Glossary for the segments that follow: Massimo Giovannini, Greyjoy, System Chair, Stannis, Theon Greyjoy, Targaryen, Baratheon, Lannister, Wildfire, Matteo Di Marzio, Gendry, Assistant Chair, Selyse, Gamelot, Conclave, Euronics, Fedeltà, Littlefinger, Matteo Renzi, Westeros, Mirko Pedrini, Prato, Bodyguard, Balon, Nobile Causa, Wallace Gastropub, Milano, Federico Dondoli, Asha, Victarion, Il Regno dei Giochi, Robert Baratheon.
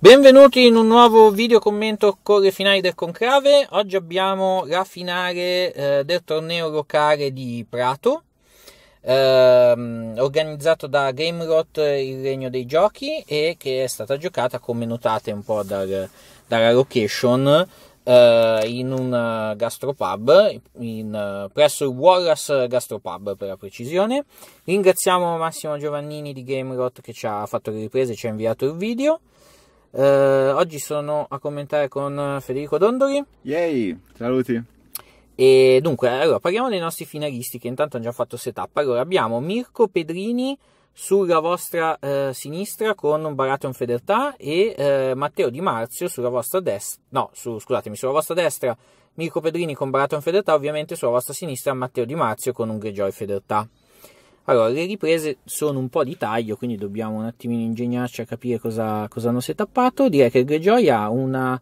Benvenuti in un nuovo video commento con le finali del Conclave. Oggi abbiamo la finale del torneo locale di Prato, organizzato da Gamelot, il regno dei giochi, e che è stata giocata, come notate un po' dalla location, in un gastropub, presso il Wallace Gastropub per la precisione. Ringraziamo Massimo Giovannini di Gamelot che ci ha fatto le riprese e ci ha inviato il video. Oggi sono a commentare con Federico Dondoli. Yay, saluti. E dunque, allora, parliamo dei nostri finalisti che intanto hanno già fatto setup. Allora, abbiamo Mirko Pedrini sulla vostra sinistra con Baratheon Fedeltà e Matteo Di Marzio sulla vostra destra, sulla vostra destra Mirko Pedrini con Baratheon Fedeltà, ovviamente sulla vostra sinistra Matteo Di Marzio con un Greyjoy Fedeltà. Allora, le riprese sono un po' di taglio, quindi dobbiamo un attimino ingegnarci a capire cosa hanno setappato. Direi che il Greyjoy ha una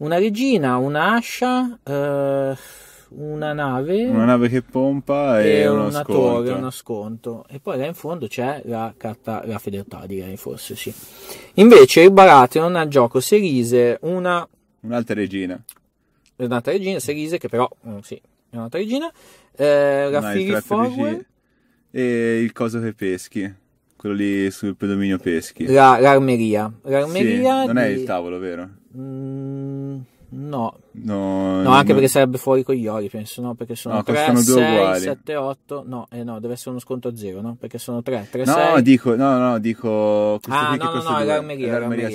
regina, una ascia, una nave che pompa e una torre, uno sconto, e poi là in fondo c'è la fedeltà, direi, forse sì. Invece il Baratheon ha in gioco Selyse, un'altra regina, Selyse, che però sì, è un'altra regina, la Figli Forward e il coso che peschi, quello lì sul predominio peschi, l'armeria sì, non è il tavolo, vero? No, anche perché sarebbe fuori con gli oli, penso, no? Perché sono 3, 6, 7, 8, no, deve essere uno sconto a 0, no? Perché sono 3, 3, 6. No, dico... No, l'armeria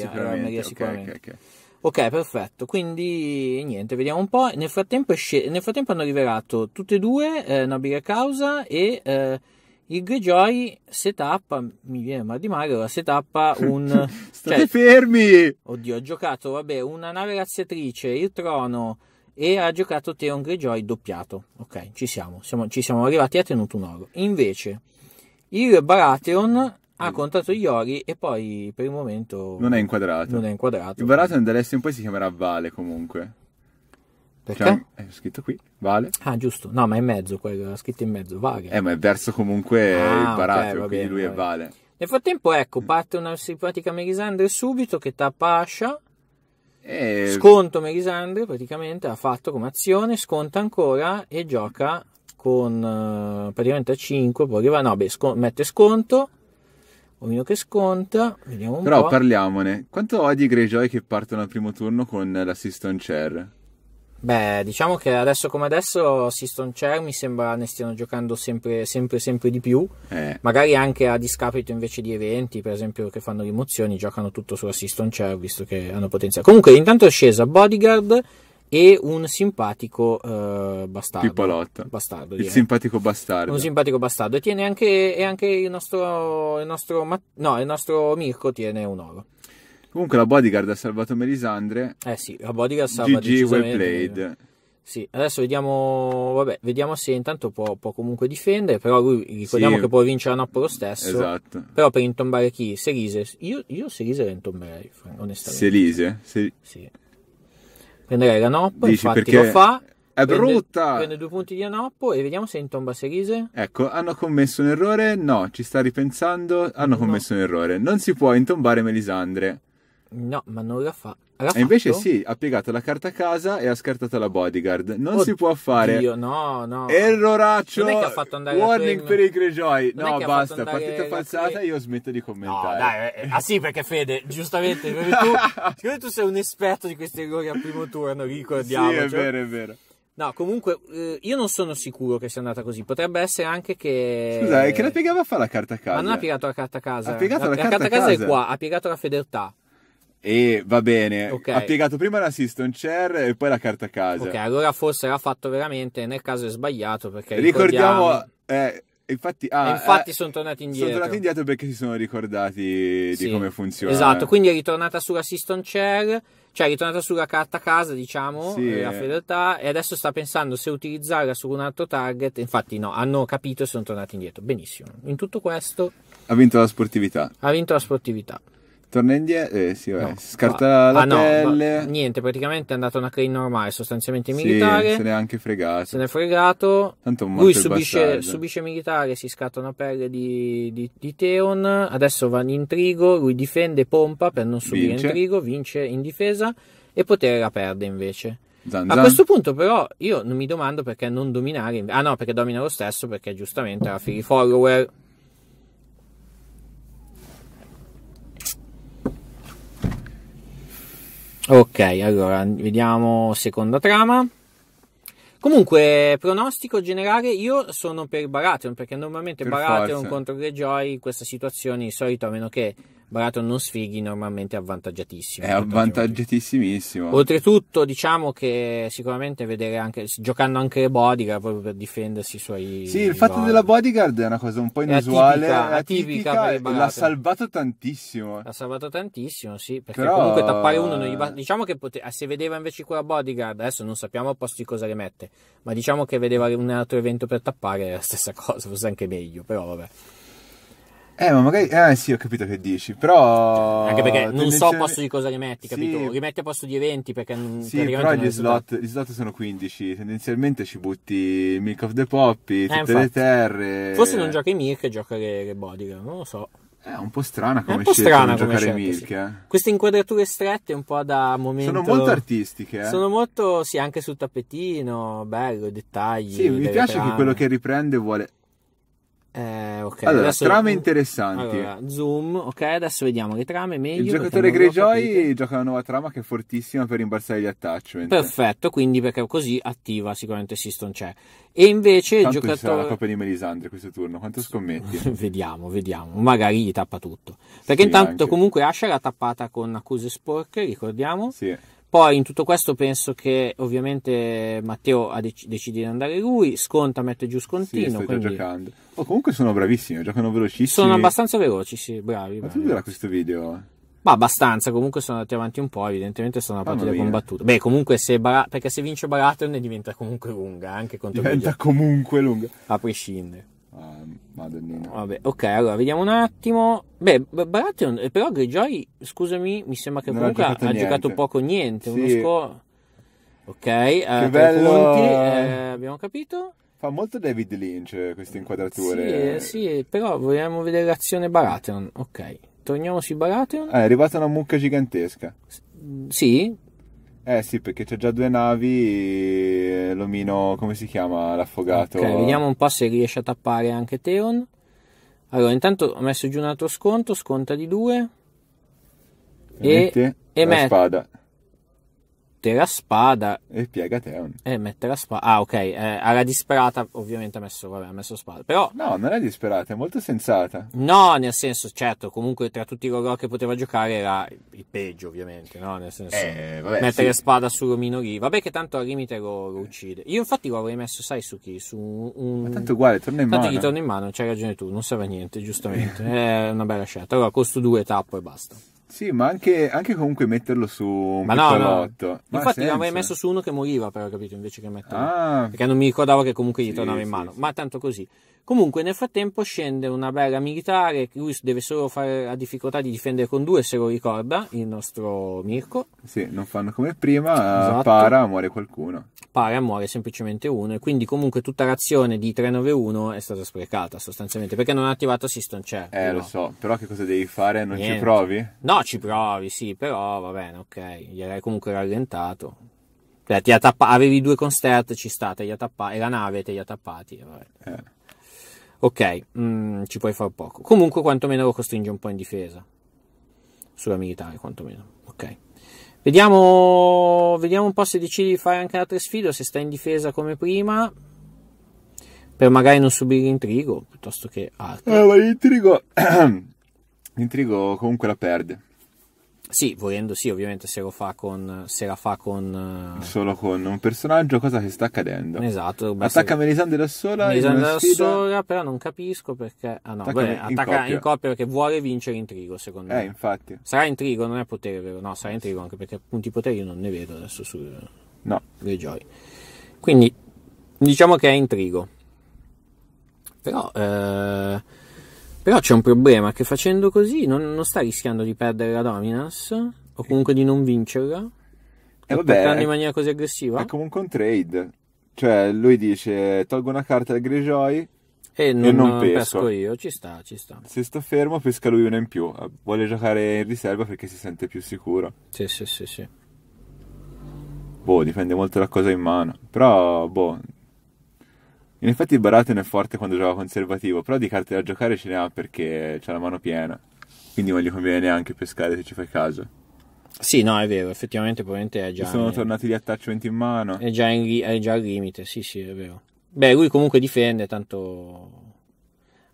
sicuramente. Ok, perfetto, quindi niente, vediamo un po'. Nel frattempo hanno rivelato tutte e due, Nobile Causa e... il Greyjoy setappa, mi viene mal di mare, ora setappa un... State fermi! Oddio, ho giocato, una nave razziatrice, il trono, e ha giocato Theon Greyjoy doppiato. Ok, ci siamo arrivati, e ha tenuto un oro. Invece, il Baratheon ha contato gli ori e poi per il momento... Non è inquadrato. Il Baratheon dall'est in poi si chiamerà Vale comunque. Perché? È scritto qui, Vale. Ah, giusto. No, ma è in mezzo, quello scritto in mezzo, Vale. Ma è verso comunque il Baratheon, okay, quindi lui è Vale. Nel frattempo, ecco, parte una simpatica Melisandre subito che tappa Asha. Sconto Melisandre, praticamente, ha fatto come azione, sconta ancora e gioca con praticamente a 5, poi arriva a 9, mette sconto. Ognuno che sconta, vediamo un po'. Però parliamone. Quanto odi Greyjoy che partono al primo turno con l'Assistant Chair? Beh, diciamo che adesso come adesso System Chair mi sembra ne stiano giocando sempre di più, magari anche a discapito invece di eventi, per esempio, che fanno rimozioni, giocano tutto sulla System Chair, visto che hanno potenziale. Comunque intanto è scesa Bodyguard e un simpatico bastardo. Pippolotta. Bastardo, direi. Un simpatico bastardo. E tiene anche il nostro Mirko tiene un oro. Comunque la Bodyguard ha salvato Melisandre. Eh sì, la Bodyguard salva decisamente. GG, well played. Sì, adesso vediamo se intanto può comunque difendere, però lui, ricordiamo che può vincere la Noppo lo stesso. Esatto. Però per intombare chi? Selyse. Io Selyse la intomberei, onestamente. Selyse? Sì. Prenderei la Noppo, infatti perché... lo fa. È brutta! Prende 2 punti di Anoppo e vediamo se intomba Selyse. Ecco, hanno commesso un errore, no, ci sta ripensando, hanno commesso un errore. Non si può intombare Melisandre. No, ma non la fa. E invece sì, ha piegato la carta a casa e ha scartato la Bodyguard. Non si può fare. Oddio, no. Erroraccio. Non è che ha fatto andare warning per i Greyjoy. No, basta, partita falsata, io smetto di commentare. No, dai, sì, perché Fede, giustamente, tu sei un esperto di questi errori al primo turno, ricordiamo. Sì, è vero, è vero. No, comunque, io non sono sicuro che sia andata così. Potrebbe essere anche che... Scusa, è che la piegava a fare la carta a casa? Ma non ha piegato la carta a casa. Ha piegato la carta a casa è qua, ha piegato la fedeltà. E va bene, okay. Ha piegato prima l'assistant chair e poi la carta a casa. Ok, allora forse l'ha fatto veramente, nel caso è sbagliato, perché ricordiamo... Infatti sono tornati indietro. Sono tornati indietro perché si sono ricordati di come funziona. Esatto, quindi è ritornata sull'assistant chair... Cioè è ritornata sulla carta casa, diciamo, la fedeltà, e adesso sta pensando se utilizzarla su un altro target. Infatti no, hanno capito e sono tornati indietro. Benissimo. In tutto questo... Ha vinto la sportività. Torna indietro, sì, no, scarta la pelle. No, niente, praticamente è andato a una clean normale, sostanzialmente militare. Sì, se ne è anche fregato. Se ne è fregato. Tanto lui subisce militare, si scatta una pelle di Theon. Adesso va in intrigo, lui difende, pompa per non subire intrigo, vince in difesa e potere la perde invece. Zan, zan. A questo punto però io non mi domando perché non dominare. Ah no, perché domina lo stesso, perché giustamente ha free follower. Ok, allora vediamo seconda trama. Comunque, pronostico generale, io sono per Baratheon, perché normalmente per Baratheon forza. Contro Greyjoy in questa situazione di solito, a meno che Baratheon non sfighi, normalmente è avvantaggiatissimo. È avvantaggiatissimissimo. Oltretutto diciamo che sicuramente vedere anche, giocando anche le bodyguard proprio per difendersi i suoi... Sì, il fatto della bodyguard è una cosa un po' inusuale, atipica, l'ha salvato tantissimo. L'ha salvato tantissimo, sì, perché però... comunque tappare uno non gli basta. Diciamo che se vedeva invece quella bodyguard, adesso non sappiamo a posto di cosa le mette, ma diciamo che vedeva un altro evento per tappare, è la stessa cosa, forse anche meglio, però vabbè. Ma magari... sì, ho capito che dici, però... Anche perché non so a posto di cosa li metti, capito? Sì. Li metti a posto di eventi, perché... Sì, però gli slot sono 15. Tendenzialmente ci butti Milk of the Poppy, tutte le terre... Forse non gioca i Milk e gioca le bodyguard, non lo so. È un po' strana come scelta non giocare scelta, Milk. Sì. Queste inquadrature strette un po' da momento... Sono molto artistiche. Sono molto, sì, anche sul tappetino, bello, i dettagli. Sì, mi piace trame. Che quello che riprende vuole... okay. Allora, adesso... trame interessanti. Allora, zoom, ok, adesso vediamo le trame meglio. Il giocatore Greyjoy gioca una nuova trama che è fortissima per imbalzare gli attachment. Perfetto, quindi perché così attiva sicuramente System Chair. E invece tanto il giocatore... sarà la Coppa di Melisandre questo turno, quanto scommetti? vediamo, magari gli tappa tutto. Perché sì, intanto anche. Comunque Asha l'ha tappata con accuse sporche, ricordiamo. Sì. Poi in tutto questo penso che ovviamente Matteo decide di andare lui, sconta, mette giù scontino. Sì, quindi... giocando. Oh, comunque sono bravissimi, giocano velocissimi. Sono abbastanza veloci, sì, bravi. Ma tu vedrai questo video? Ma abbastanza, comunque sono andati avanti un po', evidentemente sono una partita combattuta. Beh, comunque perché se vince Baratheon ne diventa comunque lunga, anche contro diventa comunque lunga. A prescindere. Madonnina. Vabbè, ok, allora vediamo un attimo. Beh, Baratheon, però Greyjoy, scusami, mi sembra che non comunque ha giocato poco o niente. Sì. Ok, che bello. Punti, abbiamo capito. Fa molto David Lynch queste inquadrature. Sì, però vogliamo vedere l'azione Baratheon. Ok, torniamo su Baratheon. È arrivata una mucca gigantesca. Sì? Sì, perché c'è già due navi, l'omino, come si chiama, l'affogato. Ok, vediamo un po' se riesce a tappare anche Theon. Allora, intanto ho messo giù un altro sconto, sconta di 2. E la spada. Mette la spada. E piega Theon. E mette la spada. Ah, ok, alla disperata ovviamente ha messo spada. Però... No, non è disperata, è molto sensata. No, nel senso, certo, comunque tra tutti i roll che poteva giocare era il peggio ovviamente, no? Nel senso, vabbè, mettere sì. Spada sull'omino lì. Vabbè che tanto al limite lo uccide. Io infatti lo avrei messo, sai, su chi? Su un... Ma tanto uguale, torna in mano. Tanto gli torna in mano, c'hai ragione tu, non serve a niente, giustamente. È una bella scelta. Allora, costo 2, tappo e basta. Sì, ma anche comunque metterlo su un piccolotto. No. Infatti l'avrei messo su uno che moriva, però, capito, invece che metterlo. Perché non mi ricordavo che comunque gli tornava in mano. Sì. Ma tanto così. Comunque nel frattempo scende una bella militare, lui deve solo fare la difficoltà di difendere con 2, se lo ricorda, il nostro Mirko. Sì, non fanno come prima, esatto. Para, muore qualcuno. Para, muore semplicemente uno, e quindi comunque tutta l'azione di 391 è stata sprecata sostanzialmente, perché non ha attivato Assistant Chair. Lo so, però che cosa devi fare? Non niente. Ci provi? No, ci provi, sì, però va bene, ok, gli avrei comunque rallentato. Cioè, avevi 2 con Stert, ci sta, te li ha tappati, e la nave te li ha tappati, vabbè. Ok, ci puoi far poco. Comunque quantomeno lo costringe un po' in difesa. Sulla militare quantomeno. Ok. Vediamo un po' se decidi di fare anche altre sfide, se sta in difesa come prima. Per magari non subire intrigo, piuttosto che altro. Ma l'intrigo comunque la perde. Sì, volendo sì, ovviamente se la fa con solo con un personaggio, cosa che sta accadendo. Esatto. Attacca Melisandre da sola. Melisandre da sola, però non capisco perché... Ah no, attacca in coppia perché vuole vincere intrigo, secondo me. Infatti. Sarà intrigo, non è potere, vero? No, sarà intrigo anche perché punti potere io non ne vedo adesso su Greyjoy. Quindi, diciamo che è intrigo. Però... Però c'è un problema, che facendo così non sta rischiando di perdere la dominance o comunque di non vincerla, portando in maniera così aggressiva. È comunque un trade, cioè lui dice tolgo una carta al Greyjoy e non pesco io. Ci sta. Se sto fermo pesca lui una in più, vuole giocare in riserva perché si sente più sicuro. Sì. Boh, dipende molto da cosa in mano, però boh. In effetti Baratheon è forte quando gioca conservativo, però di carte da giocare ce ne ha perché c'ha la mano piena, quindi non gli conviene neanche pescare, se ci fai caso. Sì, no, è vero, effettivamente probabilmente è già... Sono tornati gli attachment in mano. È già al limite, sì, è vero. Beh, lui comunque difende, tanto...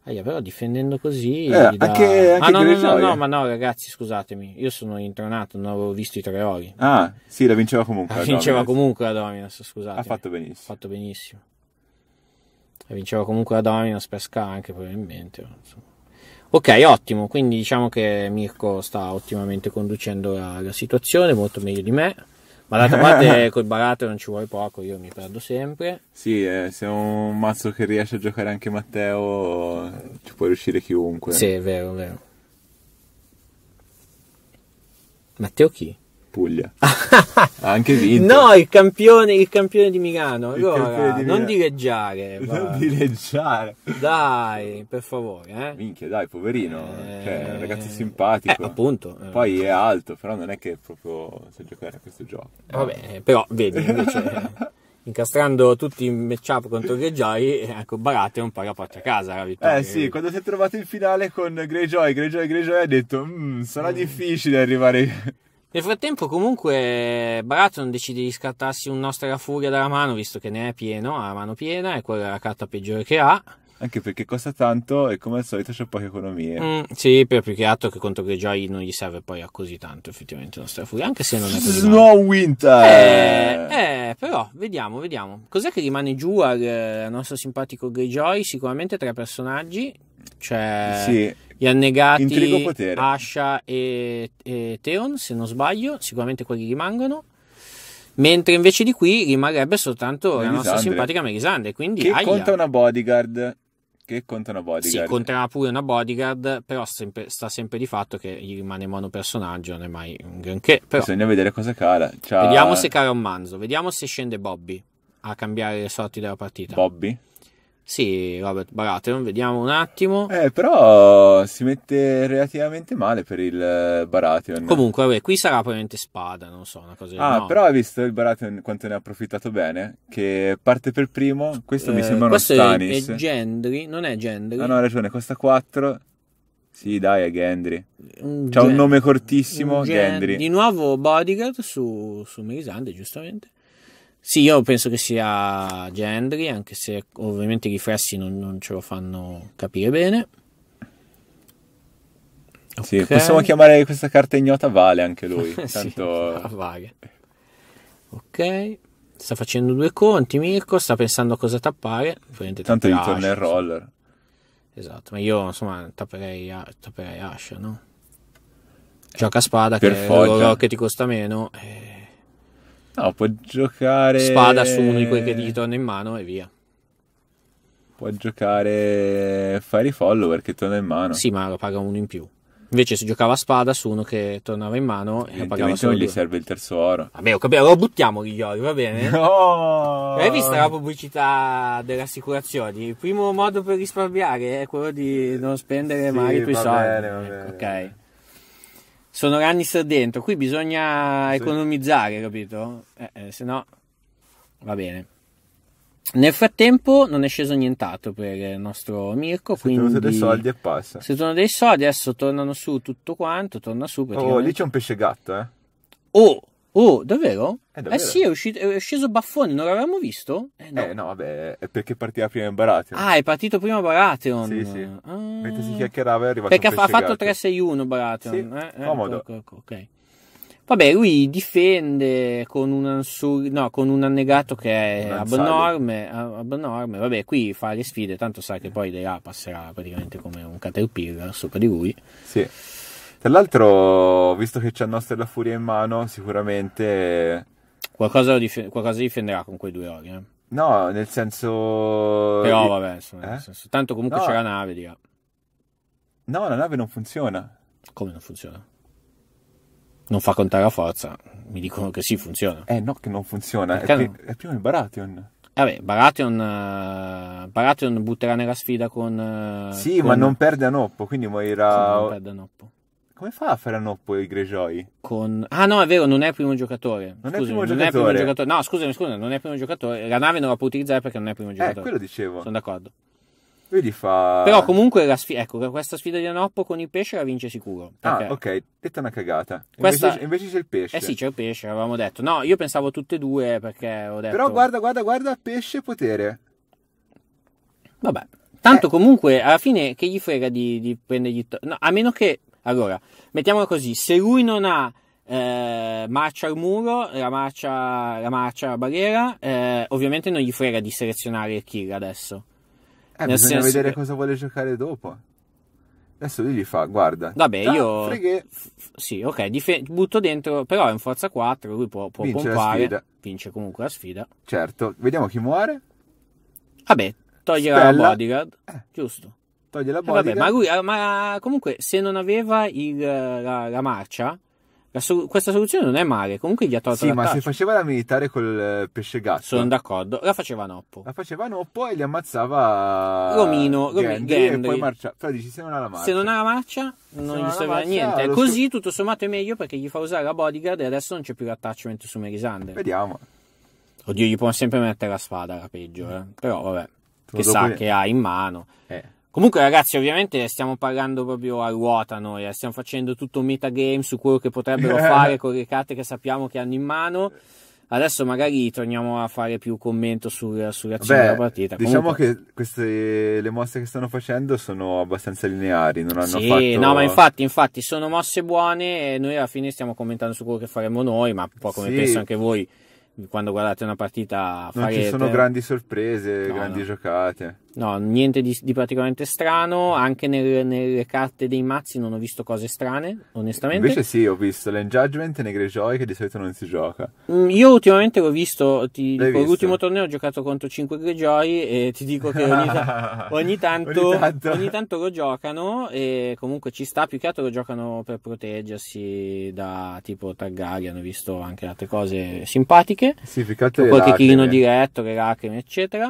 però difendendo così... Anche no, ma no, ragazzi, scusatemi, io sono intronato, non avevo visto i tre ori. Ah, sì, la vinceva comunque la Dominance. Scusate. Ha fatto benissimo. Vinceva comunque la Dominance, pesca anche probabilmente. Ok, ottimo, quindi diciamo che Mirko sta ottimamente conducendo la situazione, molto meglio di me, ma d'altra parte col Baratheon non ci vuole poco, io mi perdo sempre. Sì, se è un mazzo che riesce a giocare anche Matteo ci può riuscire chiunque. Sì, è vero. Matteo chi? Puglia. Ha anche vinto. No, il campione di Milano. Allora, non dileggiare. Non dileggiare. Dai, per favore. Minchia, dai, poverino. Cioè, un ragazzo simpatico. Appunto. Poi è alto, però non è che proprio sa giocare a questo gioco. Vabbè, però vedi, invece, incastrando tutti in matchup contro Greyjoy, ecco, Baratheon paga porta a casa la vittoria. Sì, quando si è trovato in finale con Greyjoy ha detto sarà difficile arrivare... Nel frattempo comunque Baratheon decide di scattarsi un Nostra Furia dalla mano, visto che ne è pieno, ha la mano piena, e quella è la carta peggiore che ha. Anche perché costa tanto e come al solito c'è poca economia. Sì, per più che altro che contro Greyjoy non gli serve poi a così tanto effettivamente Nostra Furia, anche se non è così Snow Winter! Però, vediamo. Cos'è che rimane giù al nostro simpatico Greyjoy? Sicuramente tre personaggi, cioè... Sì. Gli annegati Asha e Theon, se non sbaglio, sicuramente quelli rimangono, mentre invece di qui rimarrebbe soltanto la nostra simpatica Melisandre, quindi che conta una bodyguard. Sì, conterà pure una bodyguard, però sta sempre di fatto che gli rimane monopersonaggio, non è mai un granché. Però bisogna vedere cosa cala. Vediamo se cala un manzo, vediamo se scende Bobby a cambiare le sorti della partita. Bobby? Sì, Robert Baratheon, vediamo un attimo. Però si mette relativamente male per il Baratheon. Comunque, vabbè, qui sarà probabilmente spada, non so, una cosa. Ah, no. Però hai visto il Baratheon quanto ne ha approfittato bene? Che parte per primo, questo mi sembra uno Stannis. Questo è Gendry, non è Gendry. Ah, no, hai ragione, costa 4. Sì, dai, è Gendry. C'ha un nome cortissimo, Gendry. Di nuovo Bodyguard su Melisandre, giustamente. Sì, io penso che sia Gendry, anche se ovviamente i riflessi non ce lo fanno capire bene. Sì, okay. Possiamo chiamare questa carta ignota Vale anche lui. Tanto... sì, vale. Ok, sta facendo due conti Mirko, sta pensando a cosa tappare. Tanto gli torna il roller. Esatto, ma io insomma tapperei Asha, no? Gioca spada per che ti costa meno. No, può giocare... Spada su uno di quelli che gli torna in mano e via. Può giocare Fiery Follower che torna in mano. Sì, ma lo paga uno in più. Invece se giocava spada su uno che tornava in mano e lo pagava solo non gli due. Serve il terzo oro. Vabbè, ho capito, lo buttiamo Greyjoy, va bene? No! Hai visto la pubblicità delle assicurazioni? Il primo modo per risparmiare è quello di non spendere mai i tuoi soldi. Va bene. Ok. Sono Lannister dentro, qui bisogna economizzare, capito? Se no, va bene. Nel frattempo non è sceso nient'altro per il nostro Mirko, quindi... Se tornano dei soldi e passa. Se tornano dei soldi, adesso tornano su tutto quanto, torna su praticamente... lì c'è un pesce gatto, Oh, davvero? Davvero? Sì, è sceso Baffone, non l'avevamo visto? No. No, vabbè, è perché partiva prima Baratheon. Ah, è partito prima Baratheon. Sì. Mentre si chiacchierava è arrivato perché ha fatto 3-6-1 Baratheon. Sì, comodo. Ok. Vabbè, lui difende con un annegato che è abnorme. Vabbè, qui fa le sfide, tanto sa che poi lei passerà praticamente come un caterpillar sopra di lui. Sì. Tra l'altro, visto che c'è il nostro La Furia in mano, sicuramente... Qualcosa difenderà con quei due ori, No, nel senso... Però vabbè, nel senso... Tanto comunque c'è la nave, No, la nave non funziona. Come non funziona? Non fa contare la forza. Mi dicono che sì, funziona. No, che non funziona. È prima il Baratheon. Vabbè, Baratheon butterà nella sfida con... Sì, ma non perde Anoppo, quindi morirà... Sì, non perde Anoppo. Come fa a fare Anoppo il Greyjoy? Con... Ah no, è vero, non è il primo giocatore. Non è il primo giocatore. No, scusami, non è il primo giocatore. La nave non la può utilizzare perché non è il primo giocatore. Quello dicevo. Sono d'accordo. Lui fa... Però comunque la sfida, ecco, questa sfida di Anoppo con il pesce la vince sicuro. Perché... Ah, ok, detta una cagata. Questa... Invece c'è il pesce. Eh sì, c'è il pesce, avevamo detto. No, io pensavo tutte e due perché ho detto... Però guarda, pesce potere. Vabbè. Tanto comunque, alla fine, che gli frega di prendergli... No, a meno che... Allora, mettiamola così, se lui non ha marcia al muro, la marcia alla barriera, ovviamente non gli frega di selezionare il kill adesso. Bisogna vedere che... cosa vuole giocare dopo. Adesso lui gli fa, guarda. Vabbè, io... Freghe. Sì, ok, butto dentro, però è un forza 4, lui può pompare. Vince comunque la sfida. Certo, vediamo chi muore. Vabbè, toglierà la bodyguard, giusto. Toglie la bodyguard. Vabbè, ma comunque se non aveva la marcia, questa soluzione non è male. Comunque gli ha tolto la marcia. Sì, ma se faceva la militare col pesce gatto. Sono d'accordo, la faceva Noppo e gli ammazzava Gendry e poi marcia. Però dici, se non ha la marcia. Se non ha la marcia non gli serve a niente. Così tutto sommato è meglio perché gli fa usare la bodyguard e adesso non c'è più l'attachment su Melisandre. Vediamo. Oddio, gli può sempre mettere la spada, la peggio, però vabbè, che sa che ha in mano. Comunque ragazzi, ovviamente stiamo parlando proprio a ruota noi, stiamo facendo tutto un metagame su quello che potrebbero fare con le carte che sappiamo che hanno in mano. Adesso magari torniamo a fare più commento sull'azione della partita. Diciamo comunque... che le mosse che stanno facendo sono abbastanza lineari, non hanno fatto... Sì, no, ma infatti sono mosse buone e noi alla fine stiamo commentando su quello che faremo noi, ma un po' come penso anche voi quando guardate una partita farete... Non ci sono grandi sorprese, grandi giocate. No, niente di praticamente strano. Anche nelle carte dei mazzi non ho visto cose strane, onestamente. Invece sì, ho visto l'End Judgment nei Greyjoy che di solito non si gioca. Io ultimamente l'ho visto, l'ultimo torneo ho giocato contro 5 Greyjoy e ti dico che ogni tanto lo giocano e comunque ci sta, più che altro lo giocano per proteggersi da tipo Targaryen, ho visto anche altre cose simpatiche. Sì, più che altro qualche chilino diretto, le lacrime eccetera.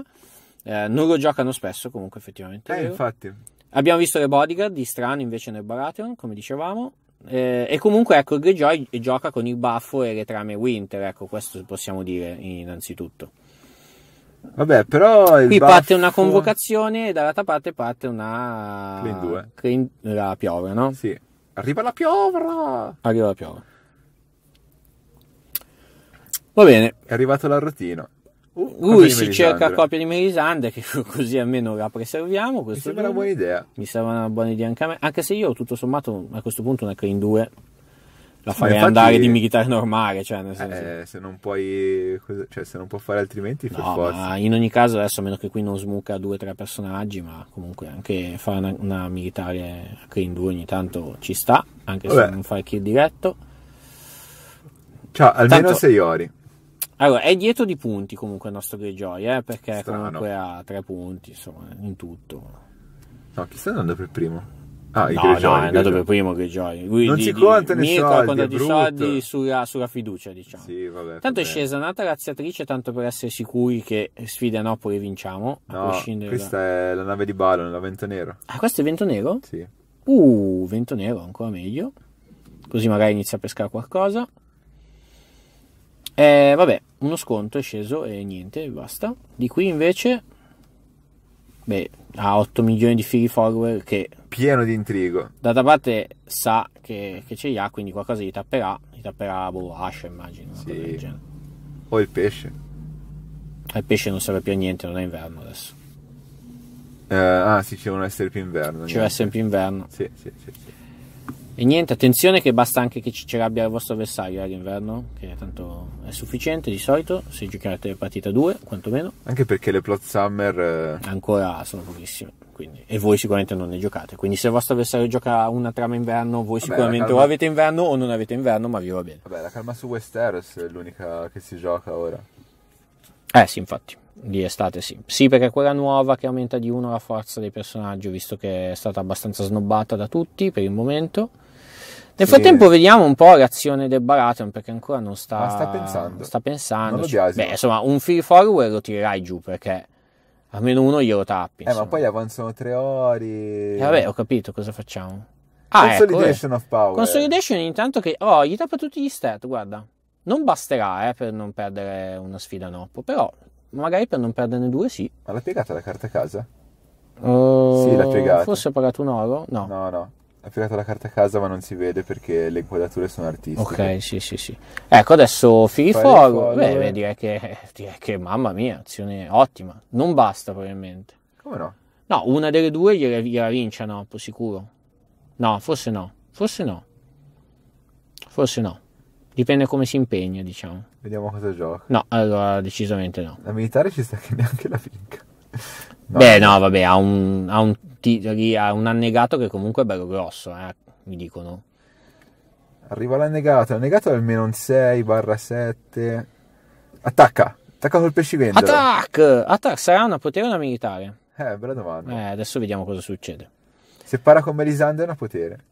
Non lo giocano spesso comunque effettivamente. Infatti. Abbiamo visto le bodyguard di strano invece nel Baratheon, come dicevamo. E comunque ecco, Greyjoy gioca con il baffo e le trame Winter, ecco, questo possiamo dire innanzitutto. Vabbè, però il qui buffo... parte una convocazione e dall'altra parte parte una... la piovra, no? Sì. Arriva la piovra! Va bene. È arrivato la rotina. Lui si cerca copia di Melisandre, che così almeno la preserviamo. Mi sembra una buona idea. Mi sembra una buona idea anche a me. Anche se io, tutto sommato, a questo punto una Crane 2 la farei andare di militare normale. Cioè, nel senso, se non puoi, cioè, se non può fare altrimenti, per forza. Ma in ogni caso, adesso a meno che qui non smuca 2 o 3 personaggi, ma comunque anche fare una militare Crane 2 ogni tanto ci sta, anche se non fai kill diretto. Ciao, almeno 6 ori. Allora, è dietro di punti comunque il nostro Greyjoy, perché comunque ha 3 punti, insomma, in tutto. No, chi sta andando per primo? Ah, il Greyjoy. No, è andato per primo Greyjoy. Lui non si conta nei soldi, soldi sulla fiducia, diciamo. Sì, vabbè. Tanto è scesa un'altra razziatrice, tanto per essere sicuri che sfida Napoli vinciamo. No, questa è la nave di Balon, la Vento Nero. Ah, questo è Vento Nero? Sì. Vento Nero, ancora meglio. Così magari inizia a pescare qualcosa. Vabbè, uno sconto è sceso e niente, basta. Di qui invece, beh, ha 8 milioni di figli follower, che pieno di intrigo. D'altra parte sa che ce li ha, quindi qualcosa gli tapperà. Gli tapperà Asha, immagino, una cosa del genere. O il pesce. Il pesce non serve più a niente, non è inverno adesso. Ah sì, ci devono essere più inverno. Ci deve essere più inverno. Sì. E niente, attenzione che basta anche che ce l'abbia il vostro avversario all'inverno, che tanto è sufficiente di solito, se giocate partita 2, quantomeno. Anche perché le plot summer... ancora sono pochissime, quindi. E voi sicuramente non ne giocate. Quindi se il vostro avversario gioca una trama inverno, voi sicuramente o avete inverno o non avete inverno, ma vi va bene. Vabbè, la calma su Westeros è l'unica che si gioca ora. Sì, infatti. di estate sì. Sì, perché quella nuova che aumenta di 1 la forza dei personaggi, visto che è stata abbastanza snobbata da tutti per il momento. Nel frattempo vediamo un po' l'azione del Baratheon, perché ancora non sta... Ma sta pensando. Sta pensando. Beh, insomma, un free forward lo tirerai giù, perché almeno uno glielo tappi. Ma poi avanzano 3 ori... vabbè, ho capito, cosa facciamo? Consolidation, ecco, of power. Consolidation, intanto che... Oh, gli tappa tutti gli stat, guarda. Non basterà, per non perdere una sfida Noppo, però magari per non perderne 2 sì. Ma l'ha piegata la carta a casa? Sì, l'ha piegata. Forse ha pagato un oro? No. No, no. Ha piegato la carta a casa, ma non si vede perché le inquadrature sono artistiche. Ok, sì, sì, sì. Ecco, adesso free forward. Beh, direi che, mamma mia, azione ottima. Non basta, probabilmente. Come no? No, una delle due gliela vince Noppo, sicuro. No, forse no. Forse no. Forse no. Dipende come si impegna, diciamo. Vediamo cosa gioca. No, allora decisamente no. La militare ci sta che neanche la finca. No. Beh, no, vabbè, ha un annegato che comunque è bello grosso, mi dicono. Arriva l'annegato. L'annegato è almeno un 6/7. Attacca! Attacca col pescivendolo. Attack! Sarà una potere o una militare? Bella domanda. Adesso vediamo cosa succede. Se para con Melisandre è una potere.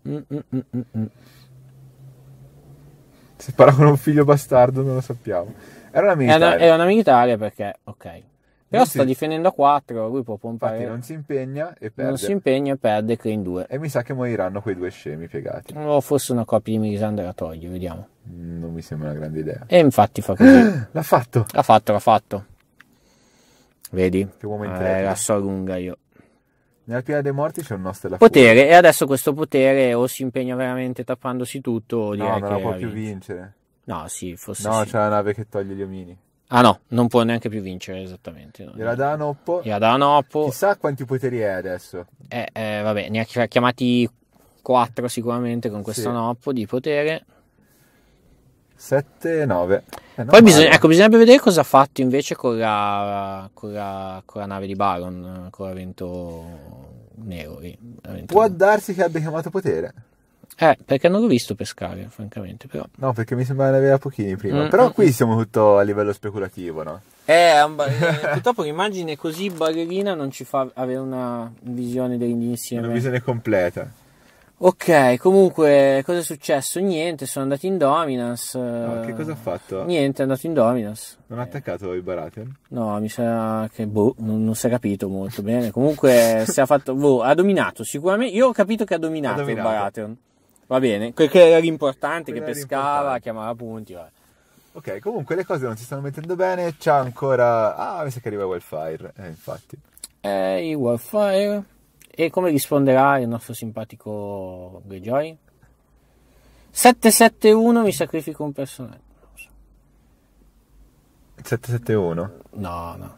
Se parla con un figlio bastardo non lo sappiamo. Era una militare. Era una militare perché, ok. Però non sta difendendo a 4, lui può pompare. Infatti non si impegna e perde. Non si impegna e perde, che in 2. E mi sa che moriranno quei 2 scemi piegati. O forse una coppia di Melisandre la toglie, vediamo. Non mi sembra una grande idea. E infatti fa così. L'ha fatto. L'ha fatto. Vedi? Che momento è? La so lunga io. Nella piena dei morti c'è il nostro della potere furia. E adesso questo potere o si impegna veramente tappandosi tutto o direi che non può più vincere. No, sì, forse no, sì. C'è la nave che toglie gli omini. No, non può neanche più vincere, esattamente. No. Gliela dà Noppo. Chissà quanti poteri è adesso. Vabbè, ne ha chiamati 4 sicuramente con questo Noppo di potere. 7 e 9. Poi bisognerebbe vedere cosa ha fatto invece con la nave di Baron, con l'avvento nero. Può darsi che abbia chiamato potere. Perché non l'ho visto pescare, francamente. Però. No, perché mi sembrava ne aveva pochini prima. Però qui siamo tutto a livello speculativo, no? Purtroppo un'immagine così ballerina non ci fa avere una visione dell'insieme. Una visione completa. Ok, comunque, cosa è successo? Niente, sono andati in dominance. Che cosa ha fatto? Niente, è andato in dominance. Non ha attaccato il Baratheon? No, mi sa che, non si è capito molto bene. Comunque, si è fatto, ha dominato sicuramente. Io ho capito che ha dominato. Il Baratheon. Va bene, perché era l'importante, che pescava, chiamava punti, va. Ok, comunque le cose non si stanno mettendo bene, c'ha ancora... mi sa che arriva Wildfire, infatti. Il Wildfire... E come risponderà il nostro simpatico Greyjoy? 771 mi sacrifico un personaggio. 771? No.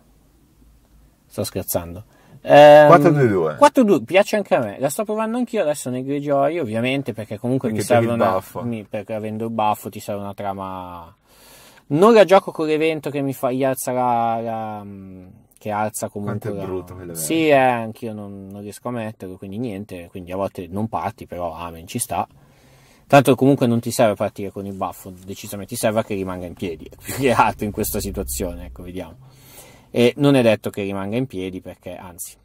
Sto scherzando. 422. 422, piace anche a me. La sto provando anch'io adesso nel Greyjoy, ovviamente, perché comunque mi serve una... Buffo. Perché avendo il buffo ti serve una trama... Non la gioco con l'evento che mi fa rialzare la... Che alza comunque. Quanto è brutto quello. Sì, anch'io non riesco a metterlo, quindi niente. Quindi a volte non parti, però amen, ci sta. Tanto comunque non ti serve partire con il buffo, decisamente ti serve che rimanga in piedi, più che altro in questa situazione, ecco, vediamo. E non è detto che rimanga in piedi perché, anzi.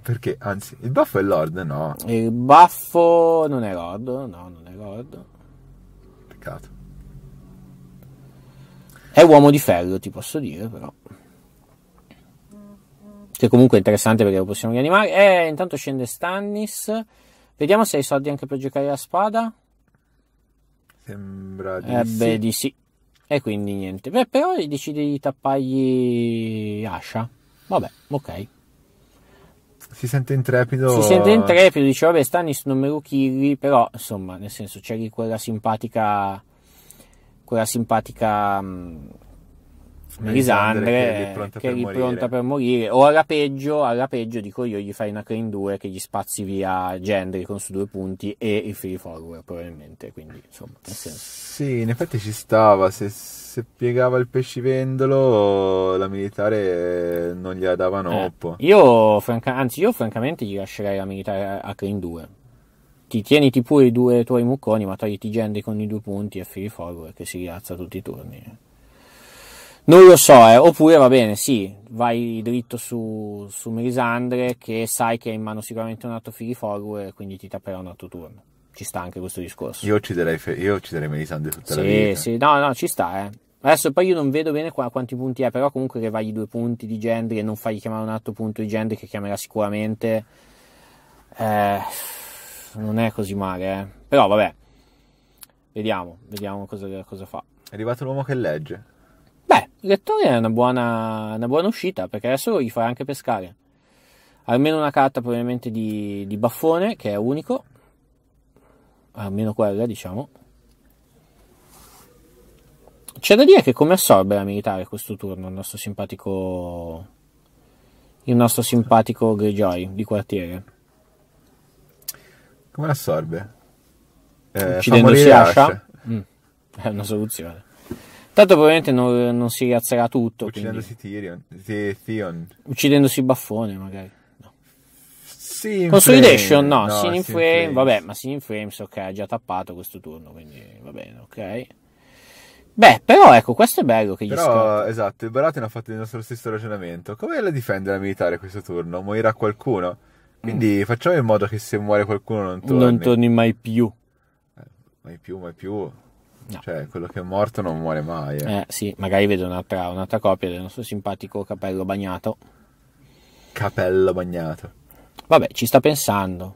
Perché, anzi, il buffo è Lord, no? Il buffo non è Lord, no, non è Lord. Peccato. È uomo di ferro, ti posso dire, però. Che comunque è interessante perché lo possiamo rianimare. Intanto scende Stannis. Vediamo se hai soldi anche per giocare la spada. Sembra di sì. Beh, di sì. E quindi niente. Beh, però decidi di tappargli Asha. Vabbè, ok. Si sente intrepido. Dice, vabbè, Stannis non me lo killi, però, insomma, nel senso, c'è lì quella simpatica... Melisandre che è lì pronta per morire, o alla peggio dico io gli fai una clean 2 che gli spazzi via Gendry con su 2 punti e il free forward probabilmente, quindi insomma nel senso. Sì, in effetti ci stava, se piegava il pescivendolo la militare non gliela dava Noppo. Io francamente gli lascerei la militare a clean 2. Ti tieniti pure i 2 tuoi mucconi ma togliti Gendry con i 2 punti e free forward che si rialza tutti i turni. Non lo so, oppure va bene, sì, vai dritto su Melisandre, che sai che ha in mano sicuramente un altro filiforgo e quindi ti tapperà un altro turno. Ci sta anche questo discorso. Io ucciderei Melisandre tutta la vita. Sì, no, ci sta, eh. Adesso poi io non vedo bene quanti punti è, però comunque che vai 2 punti di Gendry e non fagli chiamare un altro punto di Gendry che chiamerà sicuramente, non è così male, eh. Però vabbè, vediamo cosa fa. È arrivato l'uomo che legge. Beh, il lettore è una buona uscita, perché adesso gli farà anche pescare almeno una carta, probabilmente di baffone, che è unico, almeno quella, diciamo. C'è da dire che come assorbe la militare questo turno il nostro simpatico Greyjoy di quartiere. Come la assorbe? Uccidendosi Asha. È una soluzione. Tanto probabilmente non si rialzerà tutto. Uccidendosi Theon. Uccidendosi Baffone magari. No. Consolidation no. Sin Frame. Vabbè, ma Sin Frames, ok, ha già tappato questo turno, quindi va bene, ok. Beh, però ecco, questo è bello che gli scontri. Esatto, il Baratheon ha fatto il nostro stesso ragionamento. Come la difende la militare questo turno? Morirà qualcuno? Quindi facciamo in modo che se muore qualcuno non torni mai più. Mai più. No. Cioè, quello che è morto non muore mai. Sì, magari vedo un'altra copia del nostro simpatico capello bagnato. Vabbè, ci sta pensando.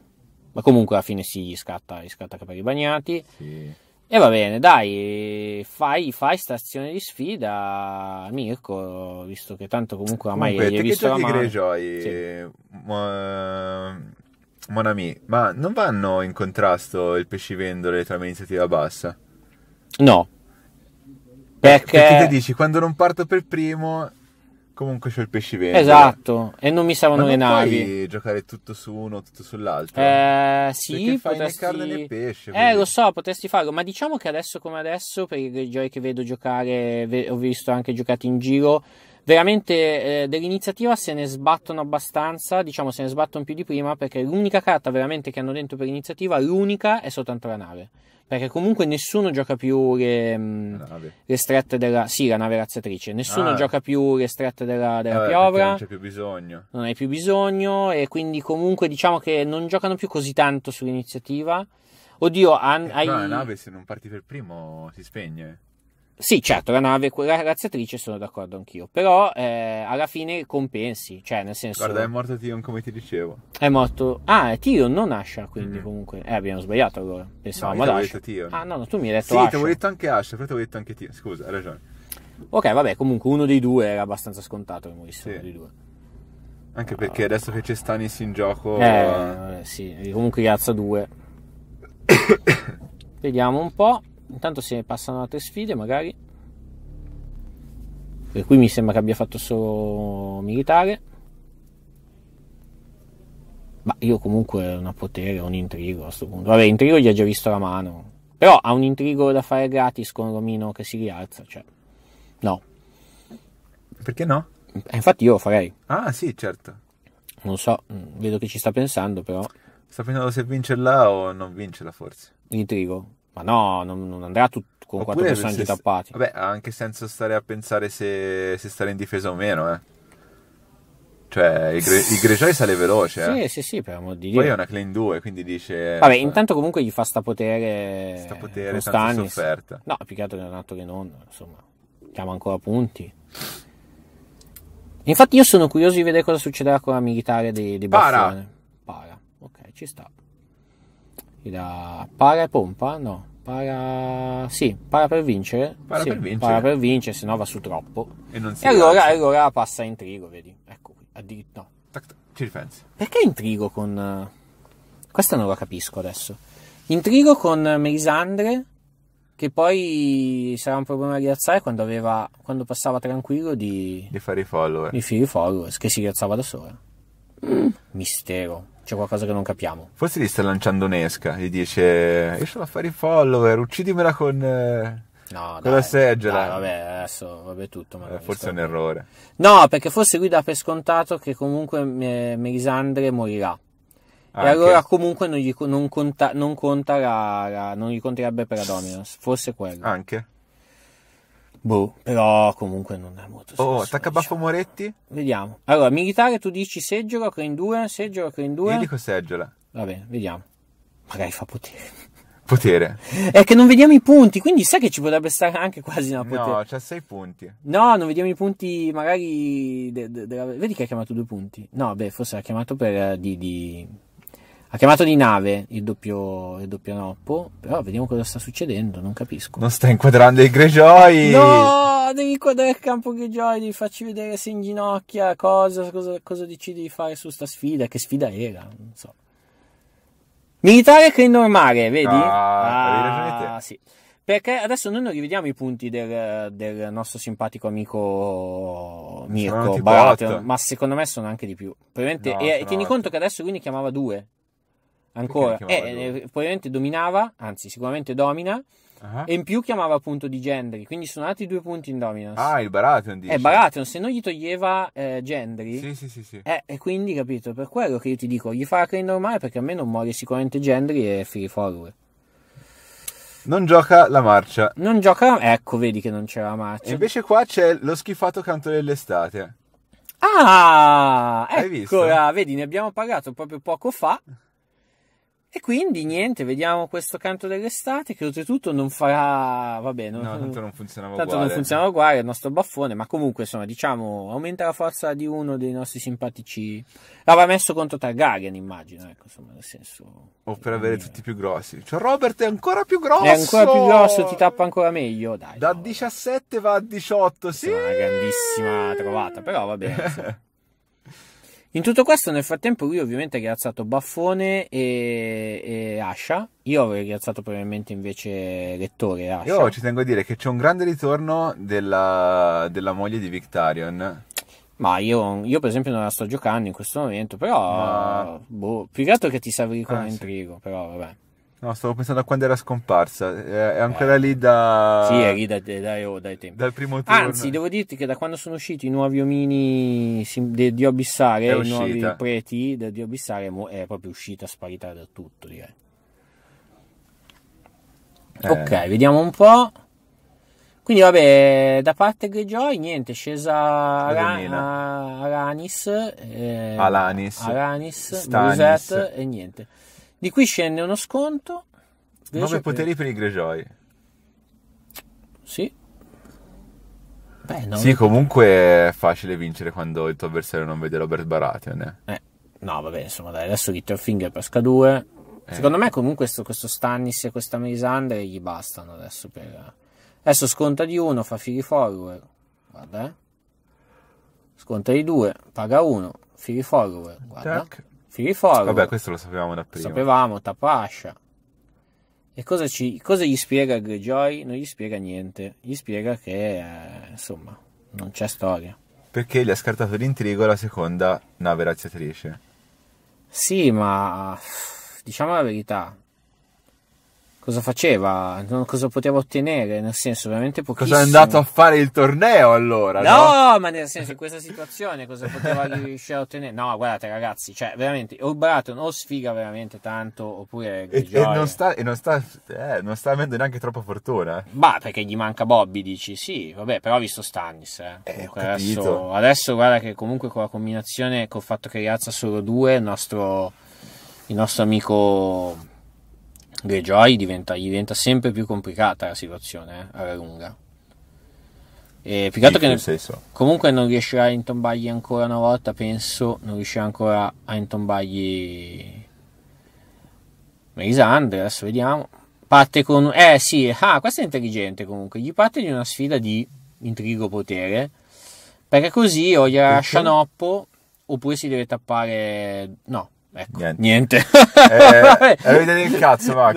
Ma comunque alla fine gli scatta capelli bagnati. Sì. E va bene, dai, fai stazione di sfida, Mirko, visto che tanto comunque ormai hai visto la mano. Greyjoy, sì. Mon ami, ma non vanno in contrasto il pescivendole tra iniziativa bassa? No. Perché ti dici, quando non parto per primo, comunque c'è il pescivendole. Esatto, e non mi servono le navi. Ma puoi giocare tutto su uno, tutto sull'altro. Sì, perché potresti... fai né carne né pesce. Lo so, potresti farlo, ma diciamo che adesso come adesso, per i Greyjoy che vedo giocare, ho visto anche giocati in giro, veramente dell'iniziativa se ne sbattono abbastanza, diciamo se ne sbattono più di prima, perché l'unica carta veramente che hanno dentro per iniziativa, l'unica, è soltanto la nave. Perché comunque nessuno gioca più le strette della... Sì, la nave razziatrice. Nessuno gioca più le strette della piovra. Non c'è più bisogno. Non hai più bisogno. E quindi comunque diciamo che non giocano più così tanto sull'iniziativa. Oddio, però la nave se non parti per primo si spegne. Sì, certo, la nave, quella razziatrice, sono d'accordo anch'io. Però alla fine compensi. Cioè, nel senso... Guarda, è morto Theon, come ti dicevo. È morto... Ah, è Theon, non Asha, quindi comunque... abbiamo sbagliato allora. Pensavamo ad Asha. Ah, no, tu mi hai detto Asha. Sì, ti avevo detto anche Asha, però ti avevo detto anche Theon. Scusa, hai ragione. Ok, vabbè, comunque uno dei due era abbastanza scontato che morisse uno dei due. Anche perché adesso che c'è Stannis in gioco... vabbè, sì, comunque rialza 2. Vediamo un po'. Intanto se ne passano altre sfide magari, per cui mi sembra che abbia fatto solo militare, ma io comunque ho un potere, un intrigo a questo punto. Vabbè, intrigo gli ha già visto la mano, però ha un intrigo da fare gratis con Romino che si rialza, cioè no, perché no? Infatti io lo farei. Ah sì, certo, non so, vedo che ci sta pensando, però sta pensando se vincerla o non vincerla, forse l'intrigo. Ma no, non andrà tutto con 4 personaggi tappati. Vabbè, ha anche senso stare a pensare se stare in difesa o meno, eh. Cioè, il Greyjoy sale veloce, eh. Sì, per amor di Dio. Poi è una Clan 2, quindi dice... Vabbè, intanto comunque gli fa sta potere, tanto sofferta. No, più che altro è un altro che non, insomma. Chiama ancora punti. Infatti io sono curioso di vedere cosa succederà con la militare di Baffone. Para. Ok, ci sta. Da para e pompa? No, para. Sì, para per vincere. Para per vincere, se no va su troppo. E allora passa intrigo, vedi? Ecco qui. Addirittura. No. Ci ripensi. Perché intrigo con. Questa non la capisco adesso. Intrigo con Melisandre, che poi sarà un problema rialzare quando passava tranquillo di fare i follower. Di fare i followers, che si rialzava da sola. Mistero. C'è qualcosa che non capiamo. Forse gli sta lanciando un'esca, gli dice io sono a fare i follower, uccidimela con la seggiola. Dai, vabbè, adesso vabbè tutto. Forse è un errore. No, perché forse lui dà per scontato che comunque Melisandre morirà. E allora comunque non gli conterebbe per la Dominance. Forse quello. Anche. Boh, però comunque non è molto semplice. Oh, attacca baffo Moretti? Vediamo. Allora, militare tu dici seggiola con in due, seggiola con in due. Io dico seggiola. Va bene, vediamo. Magari fa potere. Potere. È che non vediamo i punti, quindi sai che ci potrebbe stare anche quasi una potere. No, c'ha 6 punti. No, non vediamo i punti magari... Vedi che ha chiamato 2 punti. No, beh, forse ha chiamato per... Ha chiamato di nave il doppio noppo, però vediamo cosa sta succedendo, non capisco. Non sta inquadrando il Greyjoy! No, devi inquadrare il campo Greyjoy, devi farci vedere se inginocchia, cosa decidi di fare su sta sfida, che sfida era, non so. Militare che normale, vedi? Ah, sì. Perché adesso noi non rivediamo i punti del nostro simpatico amico Mirko Baratheon, ma secondo me sono anche di più. No, e tieni conto che adesso lui ne chiamava 2. Ancora, probabilmente dominava, anzi sicuramente domina, e in più chiamava appunto di Gendry, quindi sono altri 2 punti in dominance. Ah, il Baratheon dice. Baratheon, se non gli toglieva Gendry, sì. E quindi, capito, per quello che io ti dico, gli farà crane normale perché a me non muore sicuramente Gendry e Free Follower. Non gioca la marcia. Non gioca, ecco, vedi che non c'era la marcia. E invece qua c'è lo schifato canto dell'estate. Ah, eccola, vedi, ne abbiamo parlato proprio poco fa. E quindi niente, vediamo questo canto dell'estate che oltretutto non farà... Vabbè, no, tanto non funziona uguale. Tanto non funziona uguale il nostro baffone, ma comunque insomma diciamo aumenta la forza di uno dei nostri simpatici... L'aveva messo contro Targaryen immagino, ecco, insomma nel senso... O per avere tutti più grossi. Cioè Robert è ancora più grosso! È ancora più grosso, ti tappa ancora meglio, dai. Da no, 17 va a 18, sì! È una grandissima trovata, però va bene. In tutto questo nel frattempo lui ovviamente ha rialzato Baffone e Asha, io avrei rialzato probabilmente invece Lettore e Asha. Io ci tengo a dire che c'è un grande ritorno della moglie di Victarion. Ma io per esempio non la sto giocando in questo momento, però boh, più che altro che ti serve con l'intrigo, però vabbè. No, stavo pensando a quando era scomparsa, è ancora lì da... Sì, è lì dai tempi. Dal primo turno. Anzi, devo dirti che da quando sono usciti i nuovi omini di Dio Abissale, i nuovi preti del Dio Abissale, è proprio uscita, sparita del tutto, direi. Ok, vediamo un po'. Quindi vabbè, da parte Greyjoy, niente, è scesa Alanis, Stannis e niente. Di qui scende uno sconto. 9 poteri per i Greyjoy. Sì. Beh, no. Sì, comunque è facile vincere quando il tuo avversario non vede Robert Baratheon. No, vabbè, insomma, dai, adesso Littlefinger pesca 2. Secondo me comunque questo Stannis e questa Melisandre gli bastano adesso per... Adesso sconta di 1, fa Fury Follower. Guarda, sconta di 2, paga 1, Fury Follower. Guarda. Tac. Vabbè, questo lo sapevamo da prima. Sapevamo, tappa Asha. E cosa gli spiega Greyjoy? Non gli spiega niente. Gli spiega che, insomma, non c'è storia. Perché gli ha scartato l'intrigo la seconda nave razziatrice. Sì, ma diciamo la verità. Cosa faceva? Cosa poteva ottenere? Nel senso, veramente pochissimo. Cosa è andato a fare il torneo allora? No, ma nel senso, in questa situazione cosa poteva riuscire a ottenere? No, guardate ragazzi, cioè veramente, o Baratheon o sfiga veramente tanto, oppure Greyjoy. E non sta avendo neanche troppa fortuna. Ma perché gli manca Bobby, dici? Sì, vabbè, però ho visto Stannis. Adesso guarda che comunque con la combinazione, col fatto che rialza solo 2, il nostro amico... Greyjoy diventa sempre più complicata la situazione alla lunga. E più che altro che comunque non riuscirà a intombargli ancora una volta, penso, non riuscirà ancora a intombargli Melisandre, adesso vediamo. Parte con... questo è intelligente comunque, gli parte di una sfida di intrigo potere, perché così o gli lascia noppo oppure si deve tappare... No. Ecco, niente. È un'idea del cazzo, Max.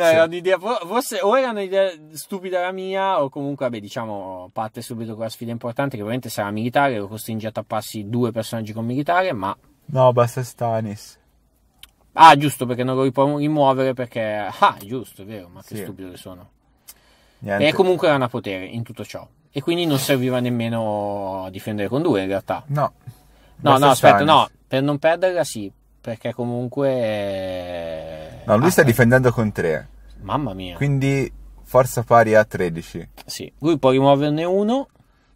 Forse o era un'idea stupida la mia, o comunque, vabbè, diciamo, parte subito con la sfida importante, che ovviamente sarà militare, lo costringe a tapparsi 2 personaggi con militare, ma... No, basta Stannis. Ah, giusto, perché non lo può rimuovere, perché... Ah, giusto, è vero, ma che stupido che sono. Niente. E comunque era una potere, in tutto ciò. E quindi non serviva nemmeno a difendere con 2, in realtà. No, aspetta, per non perderla, sì. Perché comunque... No, lui sta difendendo con 3. Mamma mia. Quindi forza pari a 13. Sì, lui può rimuoverne 1.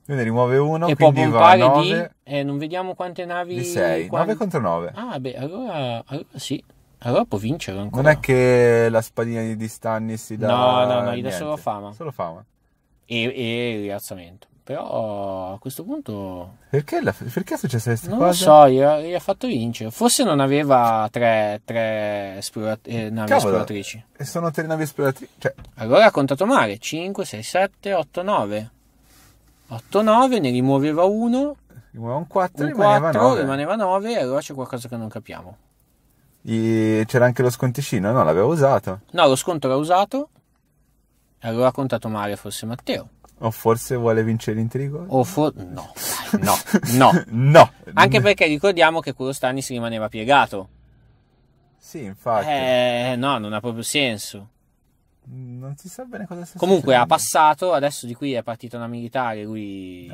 ne rimuove uno e quindi può pompare va 9 di non vediamo quante navi di 6 quanti... 9 contro 9 ah beh allora sì, allora può vincere ancora. Non è che la spadina di Stannis si dà no gli dà solo fama e rialzamento. Però a questo punto perché è successa questa cosa? Non lo so, gli ha fatto vincere. Forse non aveva tre navi esploratrici. E sono 3 navi esploratrici, cioè. Allora ha contato male. 5, 6, 7, 8, 9. 8, 9, ne rimuoveva uno. Rimuoveva un 4, rimaneva 9. E allora c'è qualcosa che non capiamo. C'era anche lo sconticino, no? L'aveva usato. No, lo sconto l'ha usato. Allora ha contato male forse Matteo. O forse vuole vincere l'intrigo? No. Anche perché ricordiamo che quello Stannis rimaneva piegato. Sì, infatti. No, non ha proprio senso. Non si sa bene cosa sia. Comunque ha passato, adesso di qui è partita una militare, lui...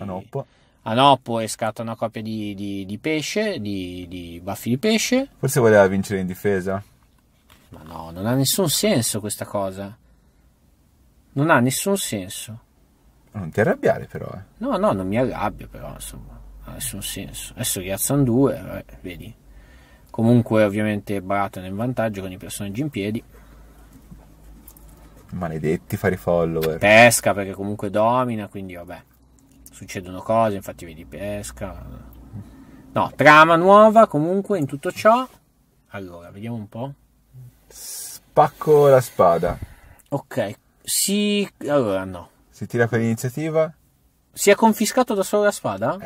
A Noppo e scatta una coppia di pesce, di baffi di pesce. Forse voleva vincere in difesa. Ma no, non ha nessun senso questa cosa. Non ha nessun senso. Non ti arrabbiare però No, non mi arrabbio però, insomma. Non ha nessun senso. Adesso riazzano 2, vedi. Comunque ovviamente Baratheon è in vantaggio con i personaggi in piedi. Maledetti fare follower. Pesca perché comunque domina, quindi vabbè. Succedono cose, infatti vedi pesca. No, trama nuova comunque in tutto ciò. Allora, vediamo un po'. Spacco la spada. Ok, sì, allora no. Si tira con l'iniziativa. Si è confiscato da solo la spada?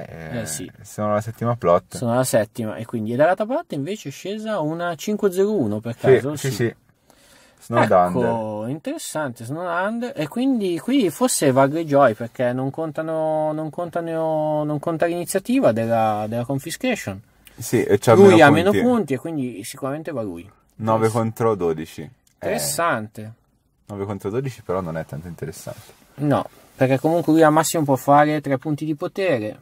Sì. Sono alla 7ª plot. Sono alla 7ª e quindi. E dall'altra parte invece è scesa una 501 per caso. Sì. Snow Under. Interessante, Snow Under. E quindi qui forse va Greyjoy perché non conta l'iniziativa della confiscation. Sì, e c'ha lui meno meno punti e quindi sicuramente va lui. 9 contro 12. Interessante. 9 contro 12 però non è tanto interessante. No, perché comunque lui al massimo può fare 3 punti di potere.